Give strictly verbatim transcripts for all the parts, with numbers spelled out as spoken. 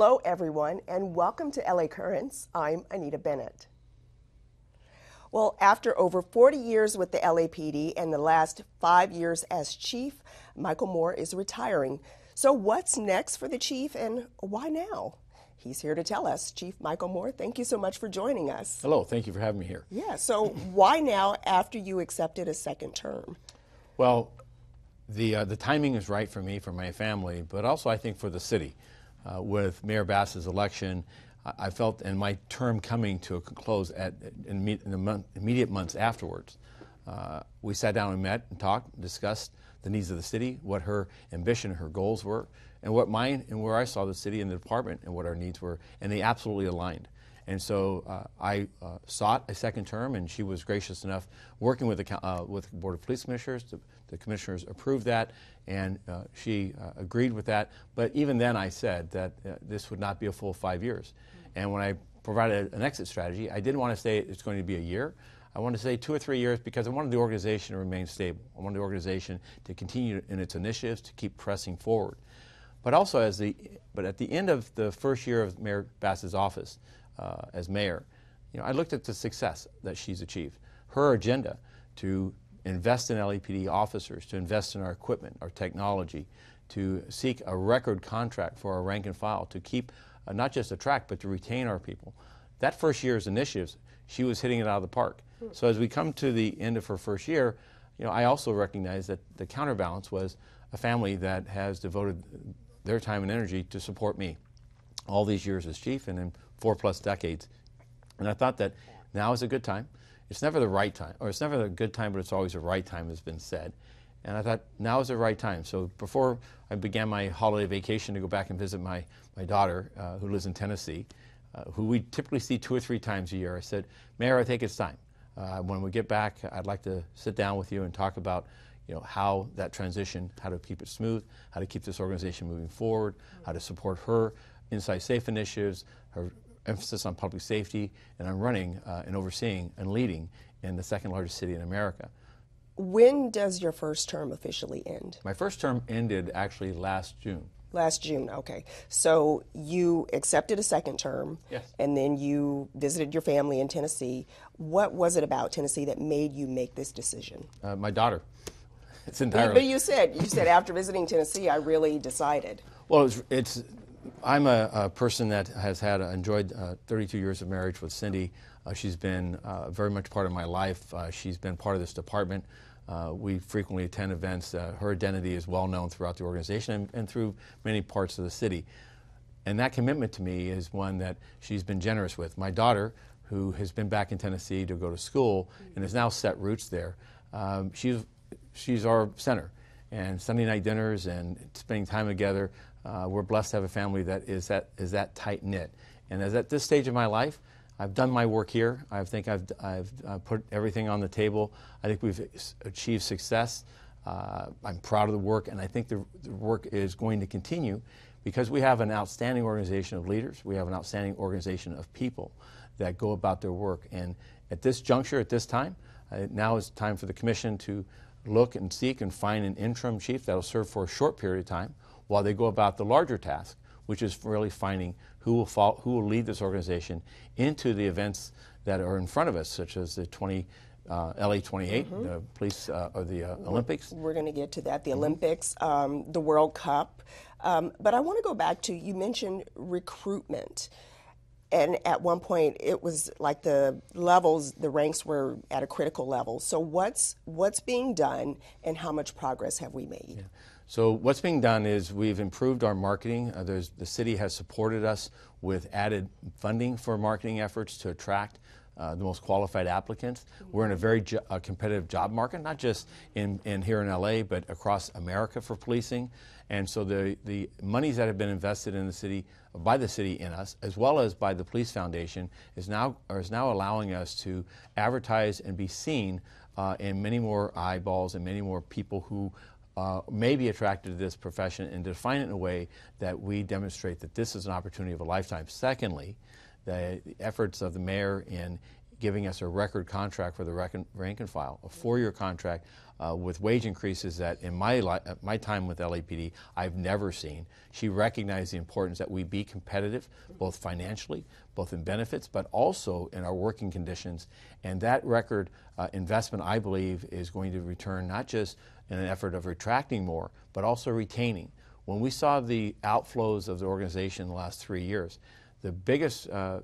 Hello, everyone, and welcome to L A Currents. I'm Anita Bennett. Well, after over forty years with the L A P D and the last five years as chief, Michel Moore is retiring. So what's next for the chief, and why now? He's here to tell us. Chief Michel Moore, thank you so much for joining us. Hello, thank you for having me here. Yeah, so why now after you accepted a second term? Well, the, uh, the timing is right for me, for my family, but also I think for the city. Uh, with Mayor Bass's election, I, I felt, and my term coming to a close at, in, in the month, immediate months afterwards, uh, we sat down and met and talked, discussed the needs of the city, what her ambition, her goals were, and what mine and where I saw the city and the department and what our needs were, and they absolutely aligned. And so uh, I uh, sought a second term, and she was gracious enough, working with the uh, with the Board of Police Commissioners, the, the commissioners approved that, and uh, she uh, agreed with that. But even then I said that uh, this would not be a full five years. And when I provided an exit strategy, I didn't want to say it's going to be a year. I wanted to say two or three years because I wanted the organization to remain stable. I wanted the organization to continue in its initiatives, to keep pressing forward. But also as the, but at the end of the first year of Mayor Bass's office, Uh, as mayor, you know, I looked at the success that she's achieved. Her agenda to invest in L A P D officers, to invest in our equipment, our technology, to seek a record contract for our rank and file, to keep uh, not just attract but to retain our people. That first year's initiatives, she was hitting it out of the park. Mm. So as we come to the end of her first year, you know, I also recognize that the counterbalance was a family that has devoted their time and energy to support me all these years as chief and in four plus decades. And I thought that now is a good time. It's never the right time, or it's never the good time, but it's always the right time, has been said. And I thought now is the right time. So before I began my holiday vacation to go back and visit my, my daughter, uh, who lives in Tennessee, uh, who we typically see two or three times a year, I said, Mayor, I think it's time. Uh, when we get back, I'd like to sit down with you and talk about, you know, how that transition, how to keep it smooth, how to keep this organization moving forward, how to support her Inside Safe initiatives, her emphasis on public safety, and I'm running uh, and overseeing and leading in the second largest city in America. When does your first term officially end? My first term ended actually last June. Last June, okay. So you accepted a second term, yes, and then you visited your family in Tennessee. What was it about Tennessee that made you make this decision? Uh, my daughter. It's entirely. But you said, you said after visiting Tennessee, I really decided. Well, it's, it's I'm a, a person that has had uh, enjoyed uh, thirty-two years of marriage with Cindy. Uh, she's been uh, very much part of my life. Uh, she's been part of this department. Uh, we frequently attend events. Uh, her identity is well known throughout the organization and, and through many parts of the city. And that commitment to me is one that she's been generous with. My daughter, who has been back in Tennessee to go to school and has now set roots there, um, she's, she's our center. And Sunday night dinners and spending time together, Uh, we're blessed to have a family that is that is that tight-knit. And as at this stage of my life, I've done my work here. I think I've, I've uh, put everything on the table. I think we've achieved success. Uh, I'm proud of the work, and I think the, the work is going to continue because we have an outstanding organization of leaders. We have an outstanding organization of people that go about their work. And at this juncture, at this time, uh, now is time for the commission to look and seek and find an interim chief that will serve for a short period of time while they go about the larger task, which is really finding who will, follow, who will lead this organization into the events that are in front of us, such as the twenty, uh, L A twenty-eight, mm-hmm. the police, uh, or the uh, Olympics. We're going to get to that, the mm-hmm. Olympics, um, the World Cup. Um, but I want to go back to, you mentioned recruitment. And at one point, it was like the levels, the ranks were at a critical level. So what's, what's being done, and how much progress have we made? Yeah. So what's being done is we've improved our marketing. Uh, there's, the city has supported us with added funding for marketing efforts to attract uh, the most qualified applicants. Mm-hmm. We're in a very jo uh, competitive job market, not just in, in here in L A, but across America for policing. And so the, the monies that have been invested in the city, by the city in us, as well as by the Police Foundation, is now, or is now allowing us to advertise and be seen uh, in many more eyeballs and many more people who Uh, may be attracted to this profession, and define it in a way that we demonstrate that this is an opportunity of a lifetime. Secondly, the efforts of the mayor in giving us a record contract for the rank and file, a four-year contract uh, with wage increases that in my, li my time with L A P D, I've never seen. She recognized the importance that we be competitive, both financially, both in benefits, but also in our working conditions. And that record uh, investment, I believe, is going to return not just in an effort of retracting more, but also retaining. When we saw the outflows of the organization in the last three years, the biggest uh,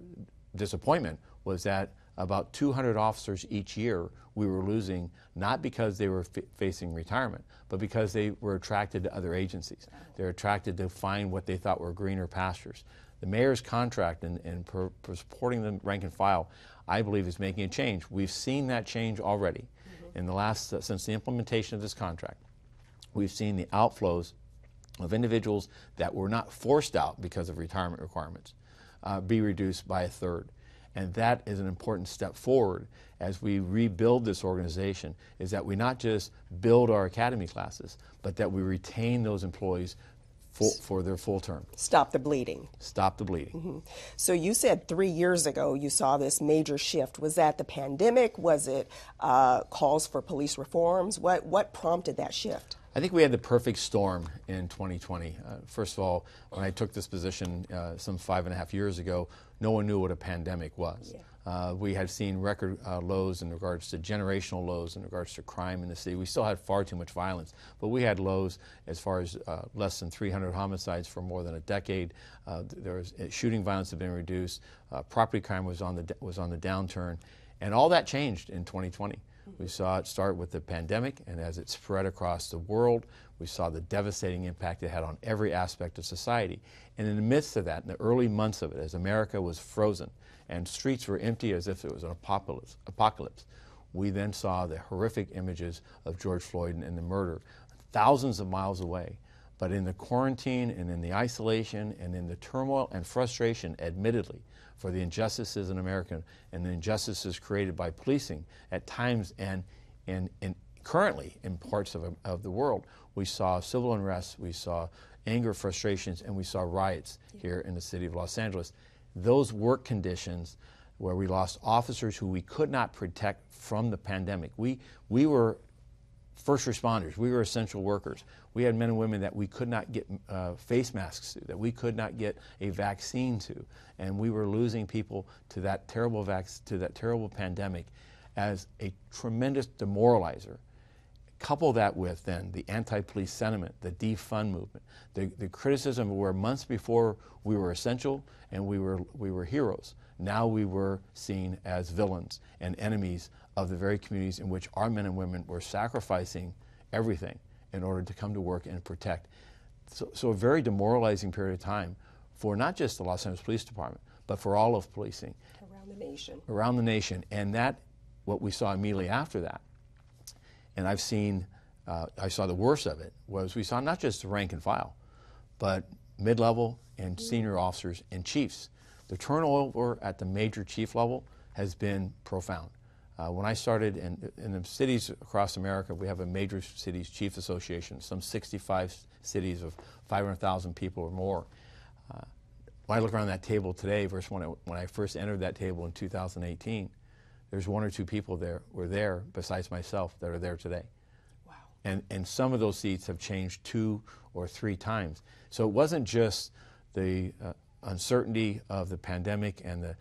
disappointment was that about two hundred officers each year we were losing, not because they were facing retirement, but because they were attracted to other agencies. They're attracted to find what they thought were greener pastures. The mayor's contract and, and per, per supporting the rank and file, I believe, is making a change. We've seen that change already. Mm-hmm. In the last, uh, since the implementation of this contract, we've seen the outflows of individuals that were not forced out because of retirement requirements uh, be reduced by a third. And that is an important step forward as we rebuild this organization, is that we not just build our academy classes, but that we retain those employees for, for their full term. Stop the bleeding. Stop the bleeding. Mm-hmm. So you said three years ago you saw this major shift. Was that the pandemic? Was it uh, calls for police reforms? What, what prompted that shift? I think we had the perfect storm in twenty twenty. Uh, first of all, when I took this position uh, some five and a half years ago, no one knew what a pandemic was. Yeah. Uh, we had seen record uh, lows in regards to generational lows in regards to crime in the city. We still had far too much violence, but we had lows as far as uh, less than three hundred homicides for more than a decade. Uh, there was uh, shooting violence had been reduced. Uh, property crime was on the was on the downturn, and all that changed in twenty twenty. We saw it start with the pandemic, and as it spread across the world, we saw the devastating impact it had on every aspect of society. And in the midst of that, in the early months of it, as America was frozen and streets were empty as if it was an apocalypse, we then saw the horrific images of George Floyd and the murder thousands of miles away. But in the quarantine and in the isolation and in the turmoil and frustration, admittedly, for the injustices in America and the injustices created by policing at times and, and, and currently in parts of, of the world, we saw civil unrest, we saw anger, frustrations, and we saw riots here in the city of Los Angeles. Those work conditions where we lost officers who we could not protect from the pandemic. We, we were first responders, we were essential workers. We had men and women that we could not get uh, face masks to, that we could not get a vaccine to, and we were losing people to that terrible vac to that terrible pandemic as a tremendous demoralizer. Couple that with then the anti-police sentiment, the defund movement, the, the criticism of where months before we were essential and we were, we were heroes. Now we were seen as villains and enemies of the very communities in which our men and women were sacrificing everything in order to come to work and protect. So, so a very demoralizing period of time for not just the Los Angeles Police Department, but for all of policing. Around the nation. Around the nation. And that, what we saw immediately after that, and I've seen, uh, I saw the worst of it, was we saw not just the rank and file, but mid-level and senior officers and chiefs. The turnover at the major chief level has been profound. Uh, when I started in, in the cities across America, we have a major cities chief association, some sixty-five cities of five hundred thousand people or more. Uh, when I look around that table today versus when I, when I first entered that table in two thousand eighteen, there's one or two people there were there besides myself that are there today. Wow. And, and some of those seats have changed two or three times. So it wasn't just the uh, uncertainty of the pandemic and the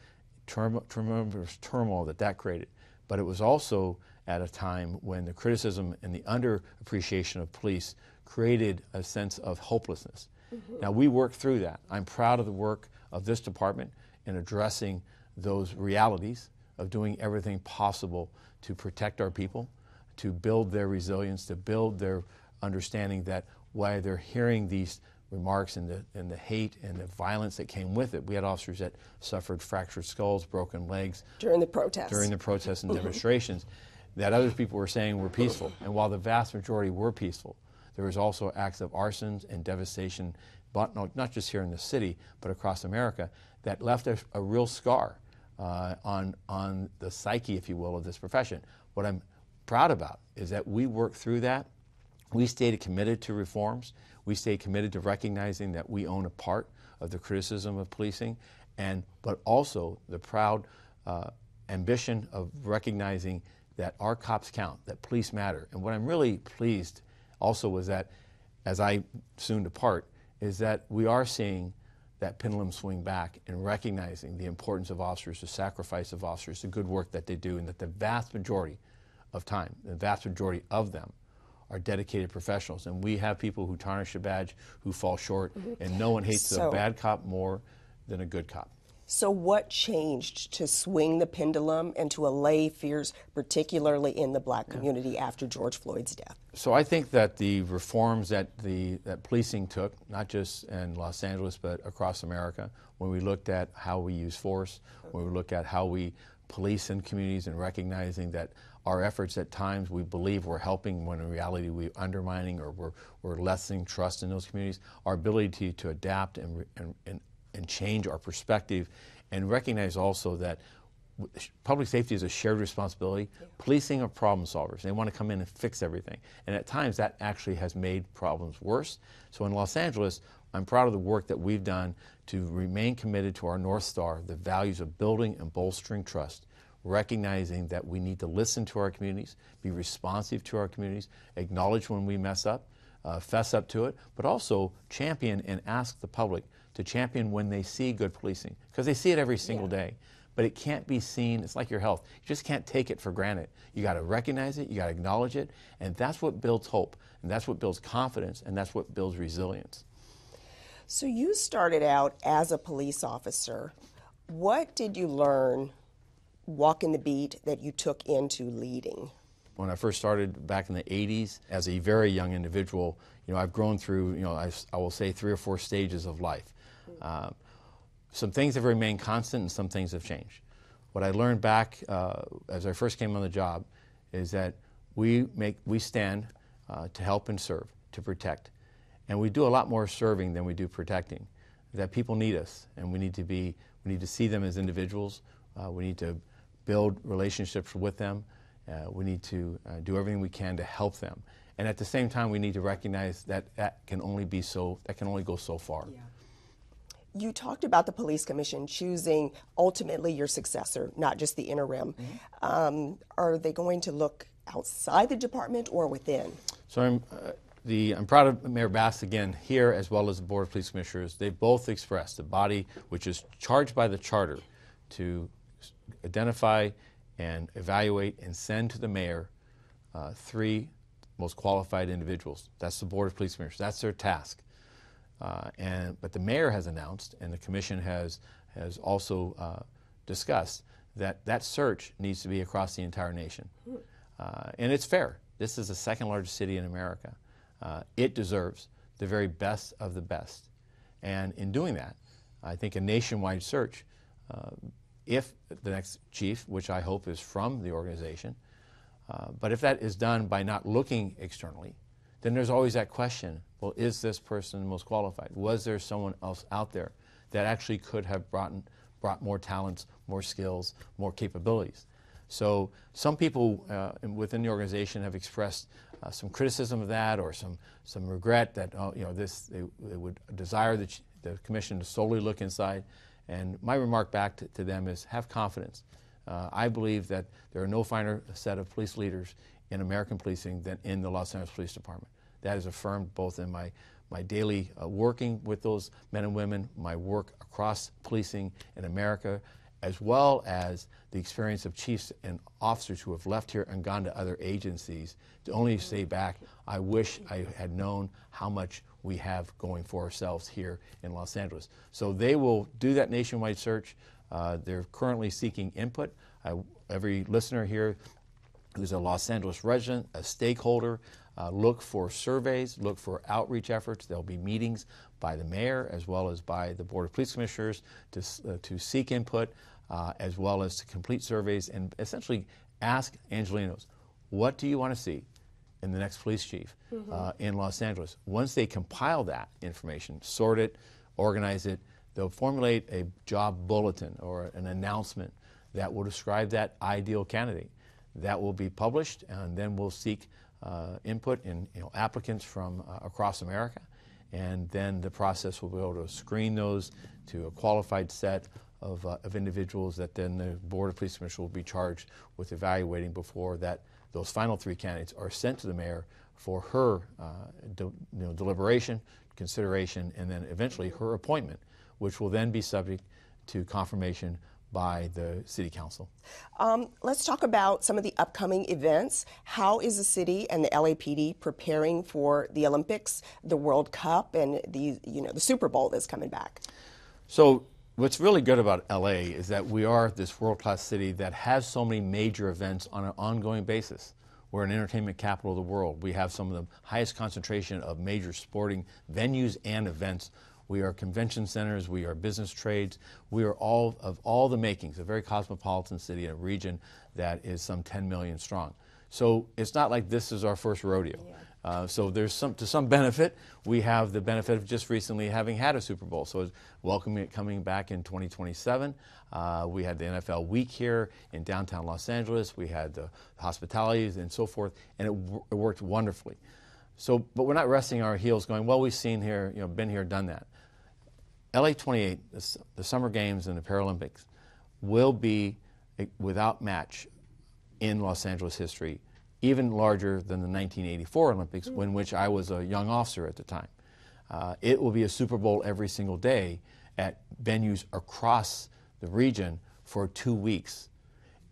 term, term, turmoil that that created, but it was also at a time when the criticism and the underappreciation of police created a sense of hopelessness. Mm-hmm. Now, we worked through that. I'm proud of the work of this department in addressing those realities of doing everything possible to protect our people, to build their resilience, to build their understanding that why they're hearing these remarks and the, and the hate and the violence that came with it. We had officers that suffered fractured skulls, broken legs. During the protests. During the protests and demonstrations that other people were saying were peaceful. And while the vast majority were peaceful, there was also acts of arsons and devastation, but no, not just here in the city, but across America, that left a, a real scar uh, on, on the psyche, if you will, of this profession. What I'm proud about is that we worked through that. We stayed committed to reforms. We stay committed to recognizing that we own a part of the criticism of policing, and but also the proud uh, ambition of recognizing that our cops count, that police matter. And what I'm really pleased also was that, as I soon depart, is that we are seeing that pendulum swing back and recognizing the importance of officers, the sacrifice of officers, the good work that they do, and that the vast majority of time, the vast majority of them are dedicated professionals. And we have people who tarnish a badge, who fall short, mm-hmm. and no one hates so, a bad cop more than a good cop. So what changed to swing the pendulum and to allay fears, particularly in the black community, yeah. after George Floyd's death? So I think that the reforms that the that policing took, not just in Los Angeles, but across America, when we looked at how we use force, when we look at how we police in communities and recognizing that our efforts at times we believe we're helping when in reality we're undermining or we're, we're lessening trust in those communities, our ability to, to adapt and, and, and and change our perspective, and recognize also that public safety is a shared responsibility. Yeah. Policing are problem solvers. They want to come in and fix everything. And at times that actually has made problems worse. So in Los Angeles, I'm proud of the work that we've done to remain committed to our North Star, the values of building and bolstering trust, recognizing that we need to listen to our communities, be responsive to our communities, acknowledge when we mess up, uh, fess up to it, but also champion and ask the public to champion when they see good policing, because they see it every single yeah. day. But it can't be seen, it's like your health. You just can't take it for granted. You gotta recognize it, you gotta acknowledge it, and that's what builds hope, and that's what builds confidence, and that's what builds resilience. So you started out as a police officer. What did you learn walking the beat that you took into leading? When I first started back in the eighties, as a very young individual, you know, I've grown through, you know, I, I will say three or four stages of life. Um, some things have remained constant and some things have changed. What I learned back uh, as I first came on the job is that we make we stand uh, to help and serve, to protect. And we do a lot more serving than we do protecting. That people need us, and we need to be we need to see them as individuals. Uh, we need to build relationships with them. Uh, we need to uh, do everything we can to help them. And at the same time, we need to recognize that that can only be so that can only go so far. Yeah. You talked about the police commission choosing ultimately your successor, not just the interim. Mm-hmm. um, are they going to look outside the department or within? So I'm, uh, the, I'm proud of Mayor Bass again here, as well as the Board of Police Commissioners. They both expressed the body, which is charged by the charter to identify and evaluate and send to the mayor uh, three most qualified individuals. That's the Board of Police Commissioners. That's their task. Uh, and, but the mayor has announced, and the commission has, has also uh, discussed, that that search needs to be across the entire nation. Uh, and it's fair. This is the second largest city in America. Uh, it deserves the very best of the best. And in doing that, I think a nationwide search, uh, if the next chief, which I hope is from the organization, uh, but if that is done by not looking externally, then there's always that question, well, is this person most qualified? Was there someone else out there that actually could have brought, brought more talents, more skills, more capabilities? So some people uh, within the organization have expressed uh, some criticism of that, or some, some regret that uh, you know, this, they, they would desire the, the commission to solely look inside. And my remark back to, to them is have confidence. Uh, I believe that there are no finer set of police leaders in American policing than in the Los Angeles Police Department. That is affirmed both in my, my daily uh, working with those men and women, my work across policing in America, as well as the experience of chiefs and officers who have left here and gone to other agencies to only stay back. I wish I had known how much we have going for ourselves here in Los Angeles. So they will do that nationwide search. Uh, they're currently seeking input. I, every listener here who's a Los Angeles resident, a stakeholder, uh, look for surveys, look for outreach efforts. There'll be meetings by the mayor as well as by the Board of Police Commissioners to, uh, to seek input, uh, as well as to complete surveys and essentially ask Angelenos, what do you want to see in the next police chief mm-hmm. uh, in Los Angeles? Once they compile that information, sort it, organize it, they'll formulate a job bulletin or an announcement that will describe that ideal candidate. That will be published, and then we'll seek uh, input in you know, applicants from uh, across America, and then the process will be able to screen those to a qualified set of, uh, of individuals that then the Board of Police Commissioners will be charged with evaluating before that those final three candidates are sent to the mayor for her uh, de you know, deliberation, consideration, and then eventually her appointment, which will then be subject to confirmation by the City Council. Um, let's talk about some of the upcoming events. How is the city and the L A P D preparing for the Olympics, the World Cup, and the you know the Super Bowl that's coming back? So what's really good about L A is that we are this world-class city that has so many major events on an ongoing basis. We're an entertainment capital of the world. We have some of the highest concentration of major sporting venues and events. We are convention centers, we are business trades, we are all of all the makings, a very cosmopolitan city in a region that is some ten million strong. So it's not like this is our first rodeo. Yeah. Uh, so there's some, to some benefit, we have the benefit of just recently having had a Super Bowl. So it's welcoming it coming back in twenty twenty-seven. Uh, we had the N F L week here in downtown Los Angeles. We had the hospitalities and so forth, and it, w it worked wonderfully. So, but we're not resting our heels going, well, we've seen here, you know, been here, done that. L A twenty-eight, the, the Summer Games and the Paralympics, will be a, without match in Los Angeles history, even larger than the nineteen eighty-four Olympics, mm-hmm. when which I was a young officer at the time. Uh, it will be a Super Bowl every single day at venues across the region for two weeks.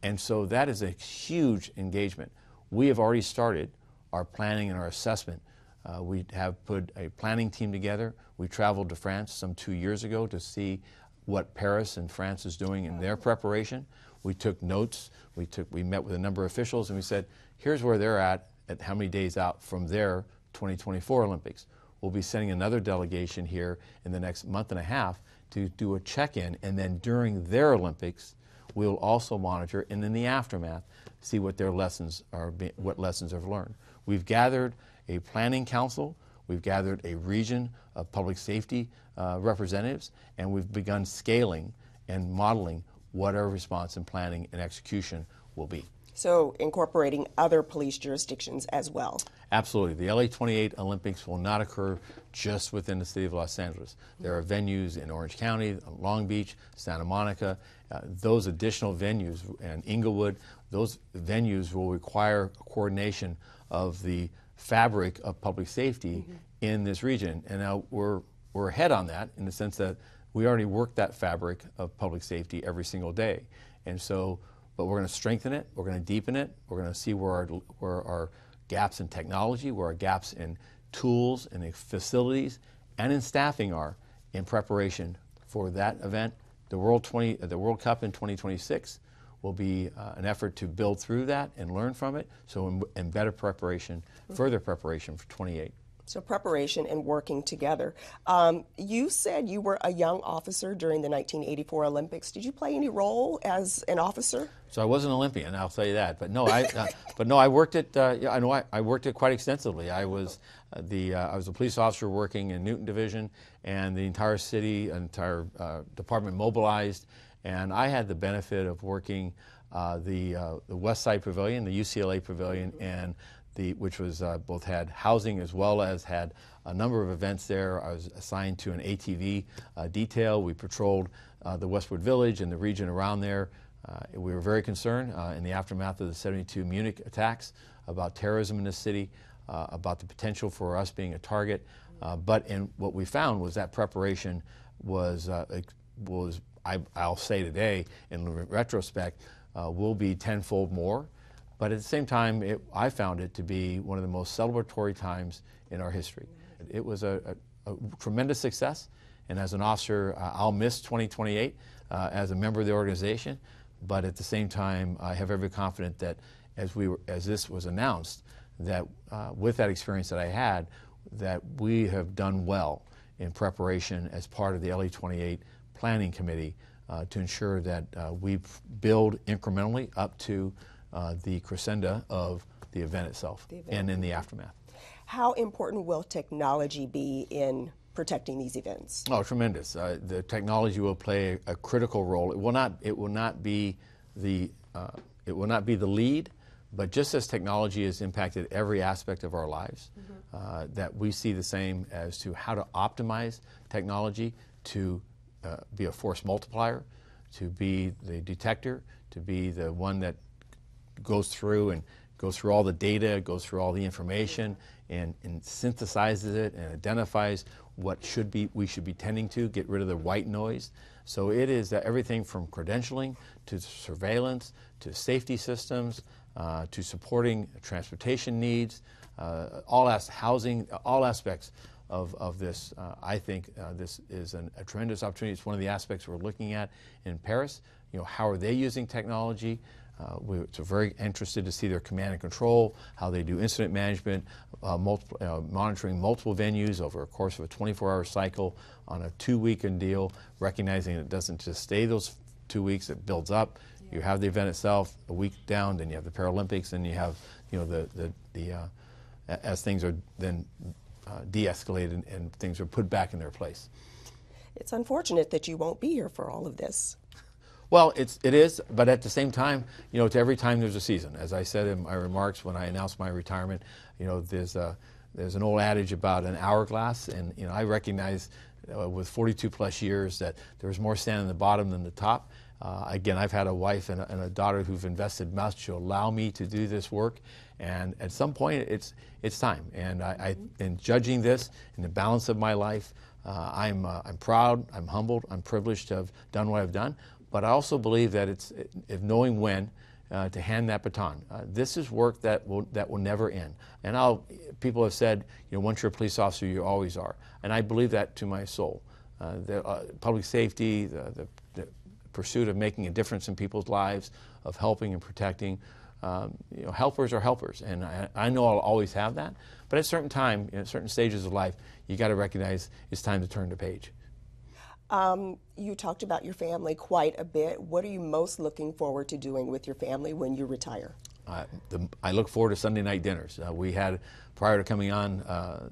And so that is a huge engagement. We have already started our planning and our assessment. Uh, we have put a planning team together. We traveled to France some two years ago to see what Paris and France is doing in their preparation. We took notes, we, took, we met with a number of officials, and we said, here's where they're at, at how many days out from their twenty twenty-four Olympics. We'll be sending another delegation here in the next month and a half to do a check-in, and then during their Olympics, we'll also monitor, and in the aftermath, see what their lessons are, what lessons have learned. We've gathered a planning council, we've gathered a region of public safety uh, representatives, and we've begun scaling and modeling what our response and planning and execution will be. So incorporating other police jurisdictions as well. Absolutely. The L A twenty-eight Olympics will not occur just within the city of Los Angeles. There are venues in Orange County, Long Beach, Santa Monica. Uh, those additional venues, and Inglewood, those venues will require coordination of the fabric of public safety mm-hmm. in this region. And now we're, we're ahead on that in the sense that we already work that fabric of public safety every single day. And so, but we're going to strengthen it, we're going to deepen it, we're going to see where our, where our gaps in technology, where our gaps in tools and in facilities and in staffing are in preparation for that event. The World, twenty, the World Cup in twenty twenty-six will be uh, an effort to build through that and learn from it, so in, in better preparation, further preparation for twenty-eight. So preparation and working together. Um, you said you were a young officer during the nineteen eighty-four Olympics. Did you play any role as an officer? So I was an Olympian, I'll tell you that. But no, I, uh, but no, I worked it. Uh, I know I, I worked it quite extensively. I was uh, the uh, I was a police officer working in Newton Division, and the entire city, entire uh, department mobilized. And I had the benefit of working uh, the, uh, the West Side Pavilion, the U C L A Pavilion, and the, which was uh, both had housing as well as had a number of events there. I was assigned to an A T V uh, detail. We patrolled uh, the Westwood Village and the region around there. Uh, we were very concerned uh, in the aftermath of the seventy-two Munich attacks about terrorism in the city, uh, about the potential for us being a target. Uh, but in, what we found was that preparation was, uh, was I, I'll say today, in retrospect, uh, will be tenfold more. But at the same time, it, I found it to be one of the most celebratory times in our history. It was a, a, a tremendous success, and as an officer, uh, I'll miss twenty twenty-eight uh, as a member of the organization. But at the same time, I have every confidence that as, we were, as this was announced, that uh, with that experience that I had, that we have done well in preparation as part of the L A twenty-eight Planning Committee uh, to ensure that uh, we build incrementally up to uh, the crescendo of the event itself the event. and in the aftermath. How important will technology be in protecting these events? Oh, tremendous. Uh, the technology will play a, a critical role. It will not, it will not be the, uh, it will not be the lead, but just as technology has impacted every aspect of our lives, mm-hmm. uh, that we see the same as to how to optimize technology to Uh, be a force multiplier, to be the detector, to be the one that goes through and goes through all the data, goes through all the information, and, and synthesizes it and identifies what should be we should be tending to, get rid of the white noise. So it is everything from credentialing to surveillance to safety systems uh, to supporting transportation needs, uh, all as housing, all aspects of, of this. Uh, I think uh, this is an, a tremendous opportunity. It's one of the aspects we're looking at in Paris. You know, how are they using technology? Uh, we're so very interested to see their command and control, how they do incident management, uh, multiple, uh, monitoring multiple venues over a course of a twenty-four hour cycle on a two-weekend deal, recognizing it doesn't just stay those two weeks, it builds up. Yeah. You have the event itself, a week down, then you have the Paralympics, then you have, you know, the, the, the uh, as things are then uh, de-escalated and, and things are put back in their place. It's unfortunate that you won't be here for all of this. Well, it's, it is, but at the same time, you know, to every time there's a season. As I said in my remarks when I announced my retirement, you know, there's, a, there's an old adage about an hourglass, and, you know, I recognize uh, with forty-two plus years that there's more sand in the bottom than the top. Uh, again, I've had a wife and a, and a daughter who've invested much to allow me to do this work, and at some point it's, it's time. And I, I, in judging this, in the balance of my life, uh, I'm, uh, I'm proud, I'm humbled, I'm privileged to have done what I've done. But I also believe that it's if knowing when uh, to hand that baton. Uh, this is work that will that will never end. And I'll, people have said, you know, once you're a police officer, you always are. And I believe that to my soul. Uh, the, uh, public safety, the, the, the pursuit of making a difference in people's lives, of helping and protecting. Um, you know, helpers are helpers, and I, I know I'll always have that. But at a certain time, you know, certain stages of life, you got to recognize it's time to turn the page. Um, you talked about your family quite a bit. What are you most looking forward to doing with your family when you retire? Uh, the, I look forward to Sunday night dinners. Uh, we had, prior to coming on, uh,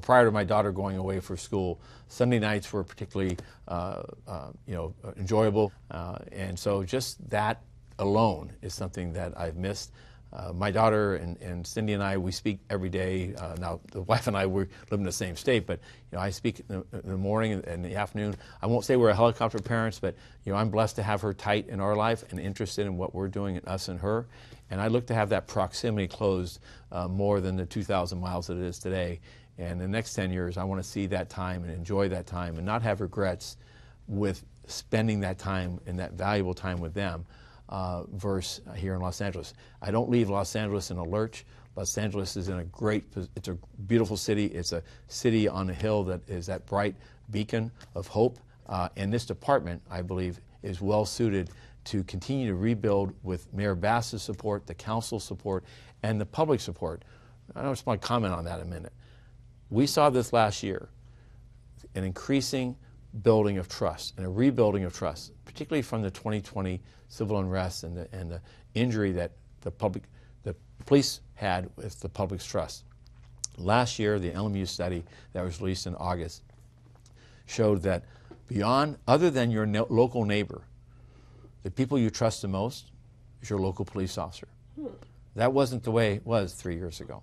prior to my daughter going away for school, Sunday nights were particularly, uh, uh, you know, enjoyable. Uh, and so just that alone is something that I've missed. Uh, my daughter and, and Cindy and I, we speak every day. Uh, now, the wife and I, we live in the same state, but you know, I speak in the, in the morning and in the afternoon. I won't say we're helicopter parents, but you know, I'm blessed to have her tight in our life and interested in what we're doing, in us and her. And I look to have that proximity closed uh, more than the two thousand miles that it is today. And the next ten years, I want to see that time and enjoy that time and not have regrets with spending that time and that valuable time with them. Uh, verse uh, here in Los Angeles. I don't leave Los Angeles in a lurch. Los Angeles is in a great, it's a beautiful city. It's a city on a hill that is that bright beacon of hope. Uh, and this department, I believe, is well suited to continue to rebuild with Mayor Bass's support, the council's support, and the public support. I just want to comment on that a minute. We saw this last year, an increasing building of trust and a rebuilding of trust, particularly from the twenty twenty civil unrest and the, and the injury that the public, the police had with the public's trust. Last year, the L M U study that was released in August showed that beyond, other than your no, local neighbor, the people you trust the most is your local police officer. Hmm. That wasn't the way it was three years ago.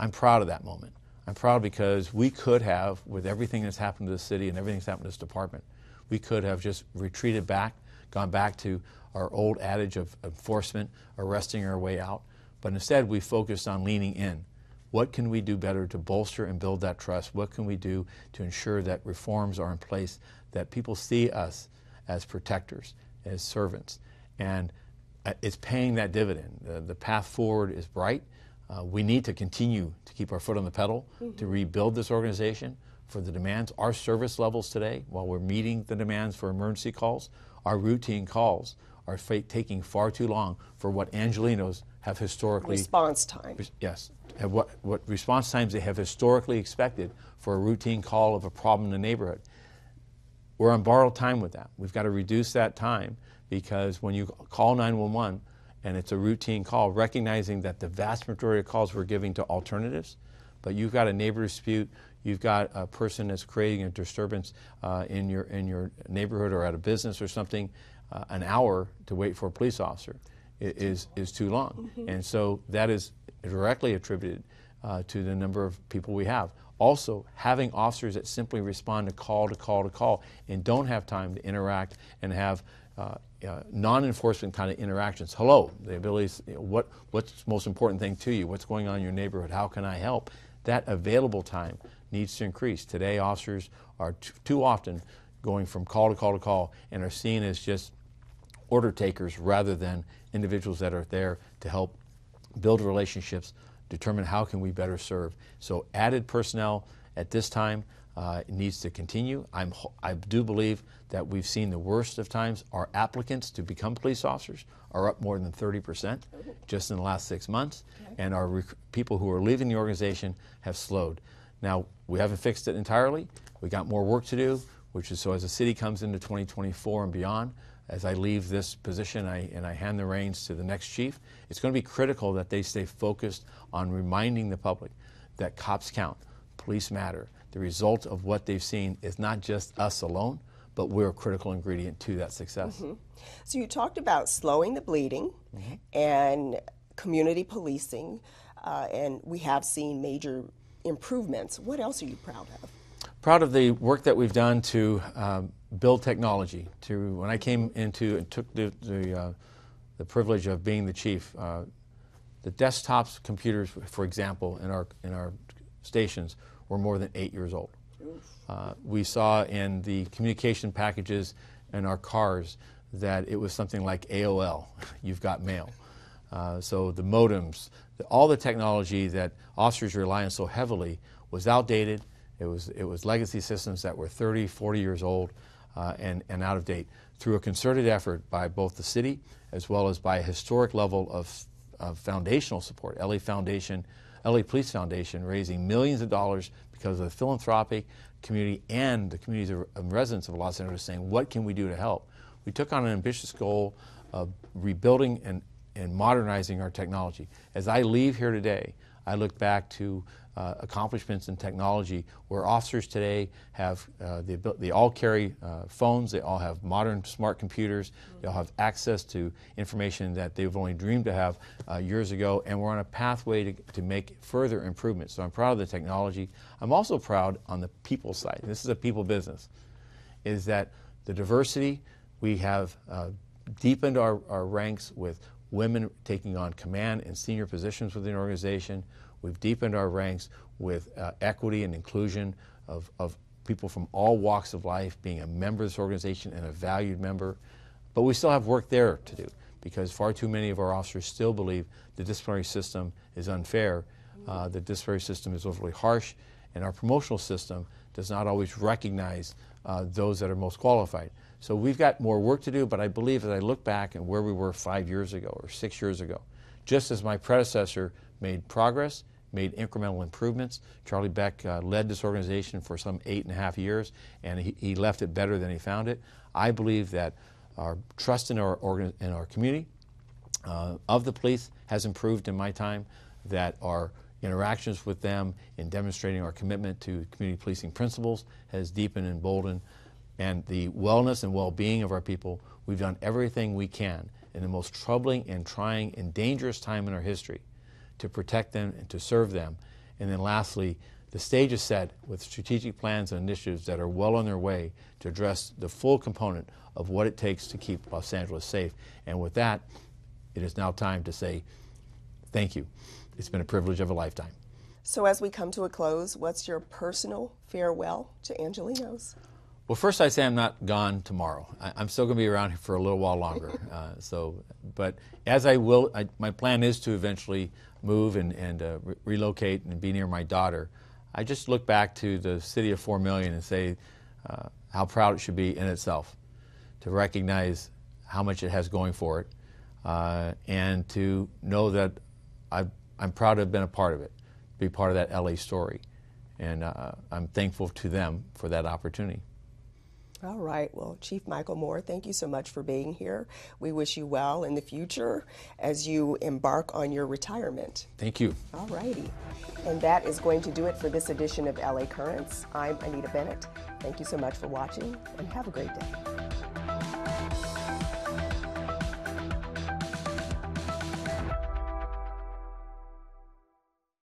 I'm proud of that moment. I'm proud because we could have, with everything that's happened to this city and everything that's happened to this department, we could have just retreated back, gone back to our old adage of enforcement, arresting our way out. But instead, we focused on leaning in. What can we do better to bolster and build that trust? What can we do to ensure that reforms are in place, that people see us as protectors, as servants? And it's paying that dividend. The, the path forward is bright. Uh, we need to continue to keep our foot on the pedal, mm-hmm. to rebuild this organization for the demands. Our service levels today, while we're meeting the demands for emergency calls, our routine calls are f taking far too long for what Angelenos have historically... Response time. Re yes. Have what, what response times they have historically expected for a routine call of a problem in the neighborhood. We're on borrowed time with that. We've got to reduce that time, because when you call nine one one, and it's a routine call, recognizing that the vast majority of calls we're giving to alternatives, but you've got a neighbor dispute, you've got a person that's creating a disturbance uh, in your in your neighborhood or at a business or something, uh, an hour to wait for a police officer is, is too long. Mm-hmm. And so that is directly attributed uh, to the number of people we have. Also, having officers that simply respond to call to call to call and don't have time to interact and have uh, uh, non-enforcement kind of interactions. Hello, the ability, you know, what, what's the most important thing to you? What's going on in your neighborhood? How can I help? That available time needs to increase. Today, officers are too, too often going from call to call to call and are seen as just order takers rather than individuals that are there to help build relationships, determine how can we better serve. So added personnel at this time uh, needs to continue. I'm, I do believe that we've seen the worst of times. Our applicants to become police officers are up more than thirty percent just in the last six months, and our rec people who are leaving the organization have slowed. Now, we haven't fixed it entirely. We got more work to do, which is so as the city comes into twenty twenty-four and beyond, as I leave this position I, and I hand the reins to the next chief, it's going to be critical that they stay focused on reminding the public that cops count, police matter. The result of what they've seen is not just us alone, but we're a critical ingredient to that success. Mm-hmm. So you talked about slowing the bleeding mm-hmm. and community policing, uh, and we have seen major improvements. What else are you proud of? Proud of the work that we've done to um, build technology. To when I came into and took the the, uh, the privilege of being the chief, uh, the desktops, computers, for example, in our in our stations were more than eight years old. Uh, we saw in the communication packages in our cars that it was something like A O L. You've got mail. Uh, so the modems, the, all the technology that officers rely on so heavily was outdated. It was, it was legacy systems that were thirty, forty years old uh, and, and out of date. Through a concerted effort by both the city as well as by a historic level of, of foundational support, L A Foundation, L A Police Foundation raising millions of dollars because of the philanthropic community and the communities of, of residents of Los Angeles saying, what can we do to help? We took on an ambitious goal of rebuilding and, and modernizing our technology. As I leave here today, I look back to uh, accomplishments in technology where officers today have, uh, the ability, they all carry uh, phones, they all have modern smart computers, mm-hmm. they all have access to information that they've only dreamed to have uh, years ago, and we're on a pathway to, to make further improvements. So I'm proud of the technology. I'm also proud on the people side, this is a people business, is that the diversity, we have uh, deepened our, our ranks with women taking on command and senior positions within the organization. We've deepened our ranks with uh, equity and inclusion of, of people from all walks of life being a member of this organization and a valued member. But we still have work there to do because far too many of our officers still believe the disciplinary system is unfair, uh, the disciplinary system is overly harsh, and our promotional system does not always recognize uh, those that are most qualified. So we've got more work to do, but I believe as I look back and where we were five years ago or six years ago, just as my predecessor made progress, made incremental improvements, Charlie Beck uh, led this organization for some eight and a half years, and he, he left it better than he found it. I believe that our trust in our, organ in our community uh, of the police has improved in my time, that our interactions with them in demonstrating our commitment to community policing principles has deepened and emboldened. And the wellness and well-being of our people, we've done everything we can in the most troubling and trying and dangerous time in our history to protect them and to serve them. And then lastly, the stage is set with strategic plans and initiatives that are well on their way to address the full component of what it takes to keep Los Angeles safe. And with that, it is now time to say thank you. It's been a privilege of a lifetime. So as we come to a close, what's your personal farewell to Angelenos? Well, first I say I'm not gone tomorrow. I, I'm still going to be around here for a little while longer. Uh, so, but as I will, I, my plan is to eventually move and, and uh, re relocate and be near my daughter. I just look back to the city of four million and say uh, how proud it should be in itself to recognize how much it has going for it uh, and to know that I've, I'm proud to have been a part of it, be part of that L A story. And uh, I'm thankful to them for that opportunity. All right. Well, Chief Michel Moore, thank you so much for being here. We wish you well in the future as you embark on your retirement. Thank you. All righty. And that is going to do it for this edition of L A Currents. I'm Anita Bennett. Thank you so much for watching, and have a great day.